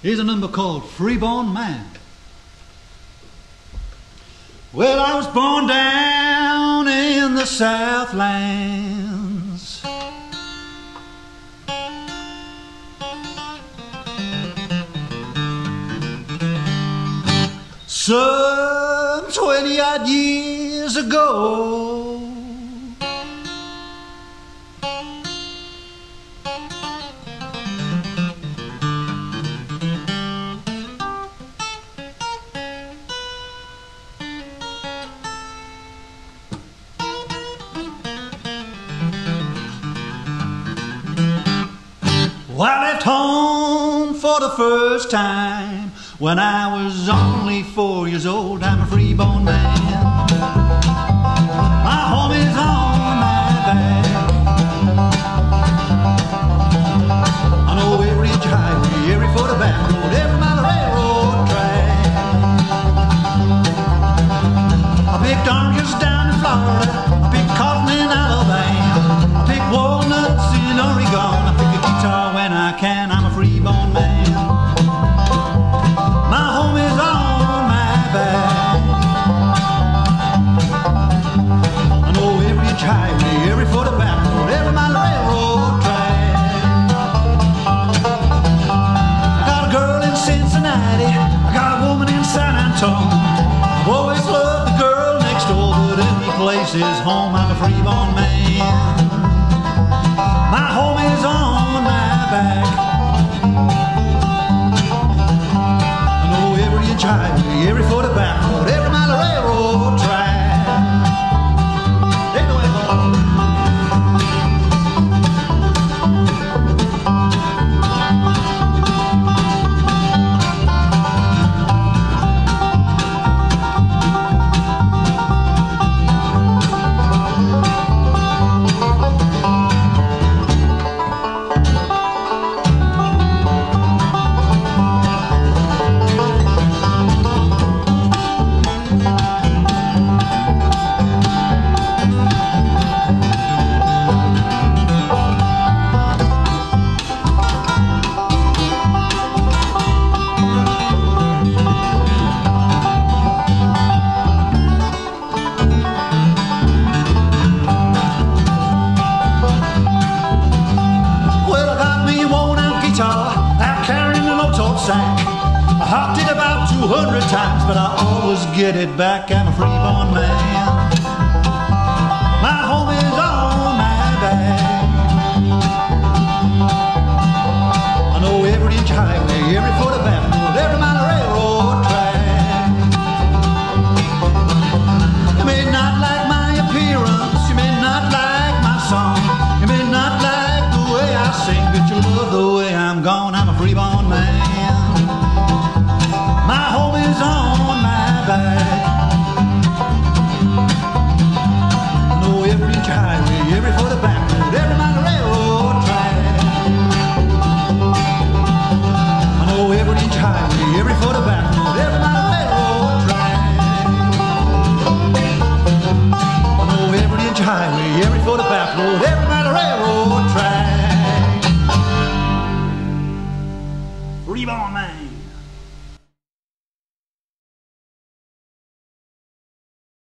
Here's a number called Freeborn Man. Well, I was born down in the Southlands, some 20-odd years ago. I left home for the first time when I was only 4 years old. I'm a freeborn man. My home is on my back. I know every highway, every foot of back road, every mile of railroad track. I picked oranges down in Florida, I picked cotton in Alabama, I picked walnuts in Oregon, I picked a guitar when I can. I'm a freeborn man. My home is on my back. I know every highway, every foot of back road, every mile of railroad track. I got a girl in Cincinnati, I got a woman in San Antonio. I've always loved the girl next door, but every place is home. I'm a freeborn man. My home is on my back. I know every inch highway, every foot of back road, every mile of railroad track. I hopped it about 200 times, but I always get it back. I'm a freeborn man. My home is on my back. I know every inch highway, every foot of back road, every mile of railroad track. You may not like my appearance, you may not like my song, you may not like the way I sing, but you love the way I'm gone. I'm a freeborn man. I know every highway, every foot of back road, every mile of railroad track. I know every highway, every foot of back road, every mile of railroad track. I know every highway, every foot of back road, every mile of railroad track. Freeborn Man.